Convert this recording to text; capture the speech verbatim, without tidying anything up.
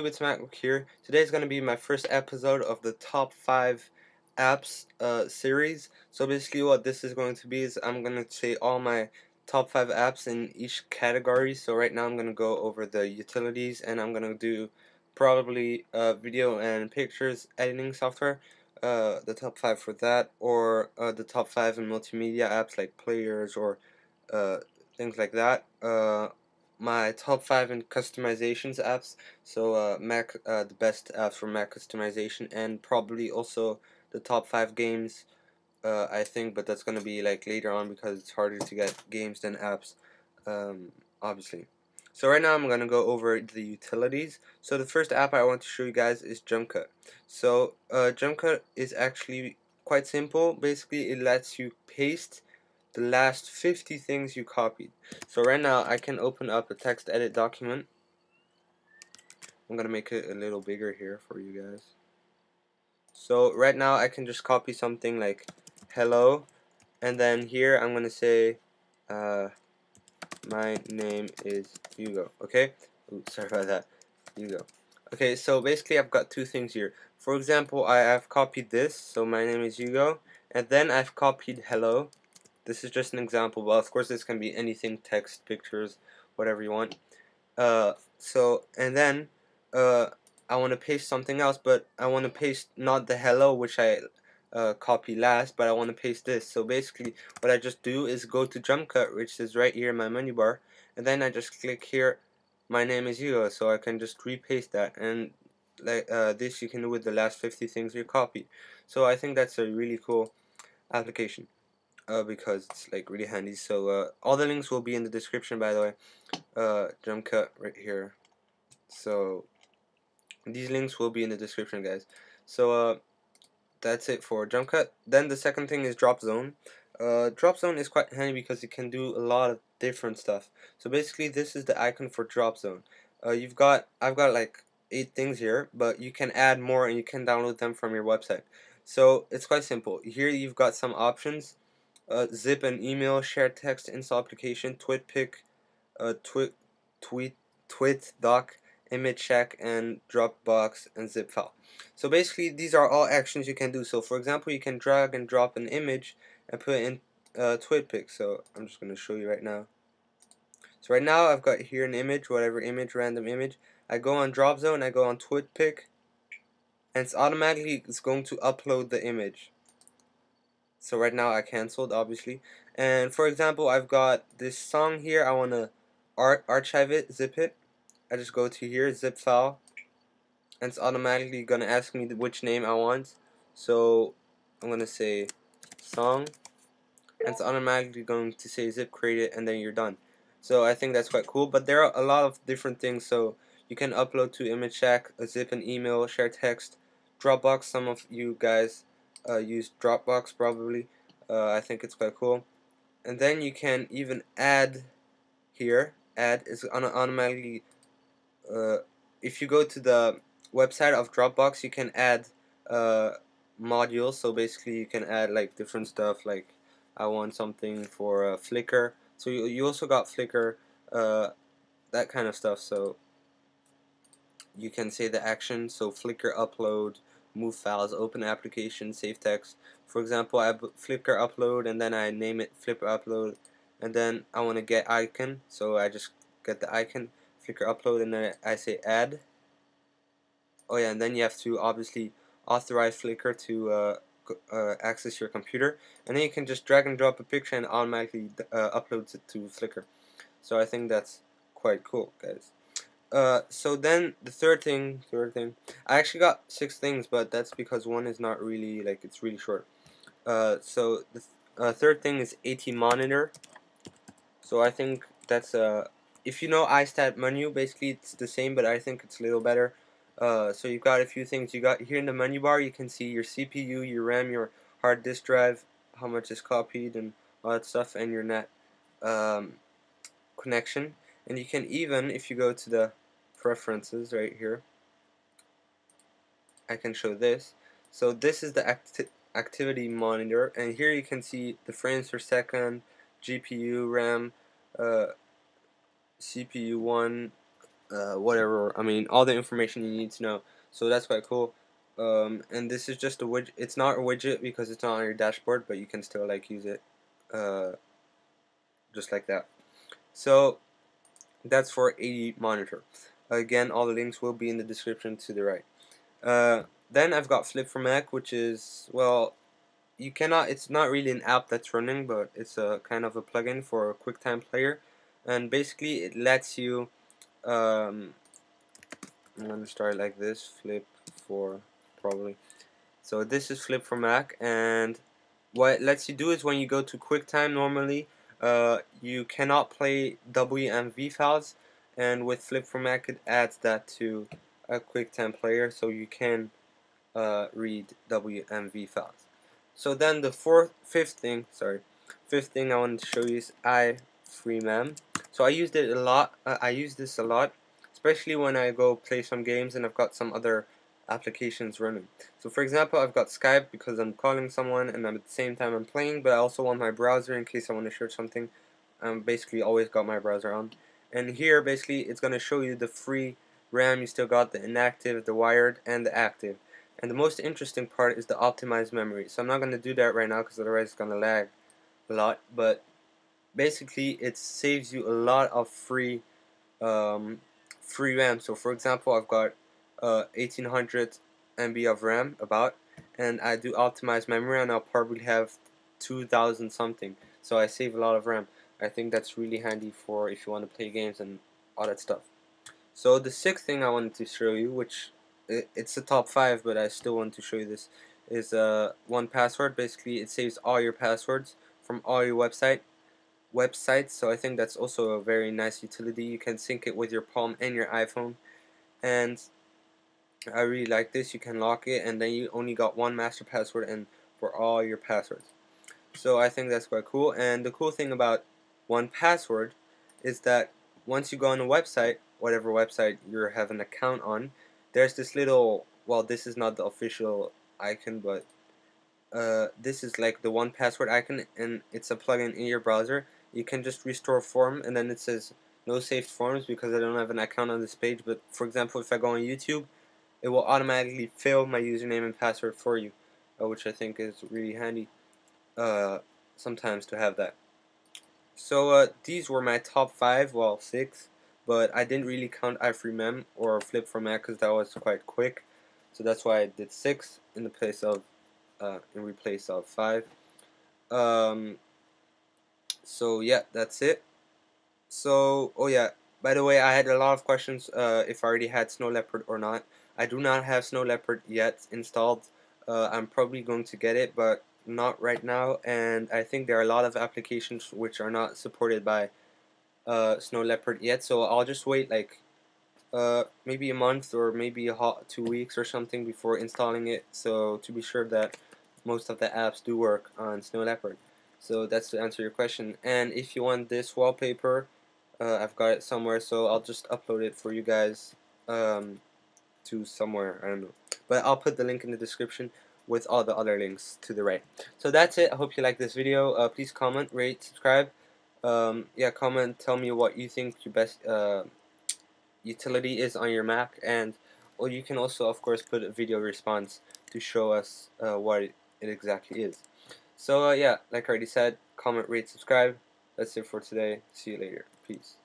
Flip four Mac here. Today's going to be my first episode of the top five apps uh, series. So basically what this is going to be is I'm going to say all my top five apps in each category. So right now I'm going to go over the utilities, and I'm going to do probably uh, video and pictures editing software, uh, the top five for that, or uh, the top five in multimedia apps like players or uh, things like that. Uh, my top five in customizations apps, so uh, Mac, uh, the best apps for Mac customization, and probably also the top five games, uh, I think, but that's gonna be like later on because it's harder to get games than apps, um, obviously. So right now I'm gonna go over the utilities. So the first app I want to show you guys is JumpCut. So uh, JumpCut is actually quite simple. Basically it lets you paste the last fifty things you copied. So right now I can open up a text edit document. I'm gonna make it a little bigger here for you guys. So right now I can just copy something like hello, and then here I'm gonna say uh, my name is Hugo. Okay, oops, sorry about that, Hugo. Okay, so basically I've got two things here. For example, I have copied this, so my name is Hugo, and then I've copied hello. This is just an example, but of course this can be anything, text, pictures, whatever you want. Uh, so, and then uh, I want to paste something else, but I want to paste not the hello, which I uh, copy last, but I want to paste this. So basically what I just do is go to JumpCut, which is right here in my menu bar, and then I just click here, my name is Hugo, so I can just repaste that. And like uh, this you can do with the last fifty things you copied. So I think that's a really cool application. Uh, because it's like really handy. So uh, all the links will be in the description, by the way. uh, JumpCut right here, so these links will be in the description, guys. So uh, that's it for JumpCut. Then the second thing is DropZone. uh, DropZone is quite handy because it can do a lot of different stuff. So basically this is the icon for DropZone. uh, you've got I've got like eight things here, but you can add more and you can download them from your website. So it's quite simple. Here you've got some options: Uh, zip and email, share text, install application, TwitPic, uh, twi tweet, tweet doc, image check, and Dropbox and zip file. So basically, these are all actions you can do. So for example, you can drag and drop an image and put it in uh, TwitPic. So I'm just going to show you right now. So right now, I've got here an image, whatever image, random image. I go on DropZone, I go on TwitPic, and it's automatically it's going to upload the image. So right now I cancelled, obviously. And for example, I've got this song here. I want to ar archive it, zip it. I just go to here, zip file, and it's automatically going to ask me which name I want. So I'm going to say song, and it's automatically going to say zip create it, and then you're done. So I think that's quite cool. But there are a lot of different things. So you can upload to image check, a zip and email, share text, Dropbox. Some of you guys Uh, use Dropbox probably. uh, I think it's quite cool. And then you can even add here. Add is automatically, uh, if you go to the website of Dropbox, you can add uh, modules. So basically you can add like different stuff, like I want something for uh, Flickr, so you, you also got Flickr, uh, that kind of stuff. So you can say the action, so Flickr upload, move files, open application, save text. For example, I Flickr upload, and then I name it Flickr upload, and then I want to get icon, so I just get the icon Flickr upload, and then I say add. Oh yeah, and then you have to obviously authorize Flickr to uh, uh, access your computer, and then you can just drag and drop a picture and automatically uh, uploads it to Flickr. So I think that's quite cool, guys. Uh, so then the third thing, third thing, I actually got six things, but that's because one is not really, like, it's really short. Uh, so the th uh, third thing is Atmonitor. So I think that's, uh, if you know iStat menu, basically it's the same, but I think it's a little better. Uh, so you've got a few things. You got here in the menu bar, you can see your C P U, your RAM, your hard disk drive, how much is copied, and all that stuff, and your net um, connection. And you can even, if you go to the preferences right here, I can show this. So this is the acti activity monitor, and here you can see the frames per second, G P U, RAM, uh, C P U one, uh, whatever, I mean, all the information you need to know. So that's quite cool. Um, and this is just a widget. It's not a widget because it's not on your dashboard, but you can still like use it uh, just like that. So that's for Atmonitor. Again, all the links will be in the description to the right. Uh, then I've got Flip four Mac, which is, well, you cannot, it's not really an app that's running, but it's a kind of a plugin for a QuickTime player, and basically it lets you, um, I'm going to start like this, Flip four probably. So this is Flip four Mac, and what it lets you do is when you go to QuickTime normally, uh, you cannot play W M V files, and with Flip four Mac it adds that to a QuickTime player, so you can uh, read W M V files. So then the fourth, fifth thing, sorry, fifth thing I wanted to show you is iFreemem. So I used it a lot. Uh, I use this a lot, especially when I go play some games and I've got some other applications running. So for example, I've got Skype because I'm calling someone and I'm at the same time I'm playing, but I also want my browser in case I want to search something. I'm basically always got my browser on. And here, basically, it's going to show you the free RAM you still got, the inactive, the wired, and the active. And the most interesting part is the optimized memory. So I'm not going to do that right now because otherwise it's going to lag a lot. But basically, it saves you a lot of free, um, free RAM. So for example, I've got uh, eighteen hundred M B of RAM about, and I do optimized memory, and I'll probably have two thousand something. So I save a lot of RAM. I think that's really handy for if you want to play games and all that stuff. So the sixth thing I wanted to show you, which it's the top five, but I still want to show you this, is uh, one Password. Basically, it saves all your passwords from all your website websites. So I think that's also a very nice utility. You can sync it with your Palm and your iPhone, and I really like this. You can lock it, and then you only got one master password and for all your passwords. So I think that's quite cool. And the cool thing about one Password is that once you go on a website, whatever website you have an account on, there's this little, well, this is not the official icon, but uh, this is like the one Password icon, and it's a plugin in your browser. You can just restore form, and then it says no saved forms because I don't have an account on this page. But for example, if I go on YouTube, it will automatically fill my username and password for you, uh, which I think is really handy uh, sometimes to have that. So uh, these were my top five, well, six. But I didn't really count iFreemem or Flip four Mac because that was quite quick, so that's why I did six in the place of, uh, in replace of five. Um, so yeah, that's it. So oh yeah, by the way, I had a lot of questions uh, if I already had Snow Leopard or not. I do not have Snow Leopard yet installed. Uh, I'm probably going to get it, but not right now. And I think there are a lot of applications which are not supported by Uh, Snow Leopard yet, so I'll just wait like uh, maybe a month or maybe a hot two weeks or something before installing it, so to be sure that most of the apps do work on Snow Leopard. So that's to answer your question. And if you want this wallpaper, uh, I've got it somewhere, so I'll just upload it for you guys um, to somewhere, I don't know, but I'll put the link in the description with all the other links to the right. So that's it. I hope you like this video. Uh, please comment, rate, subscribe. Um, yeah, comment, tell me what you think your best uh, utility is on your Mac, and or you can also of course put a video response to show us uh, what it exactly is. So uh, yeah, like I already said, comment, rate, subscribe. That's it for today. See you later. Peace.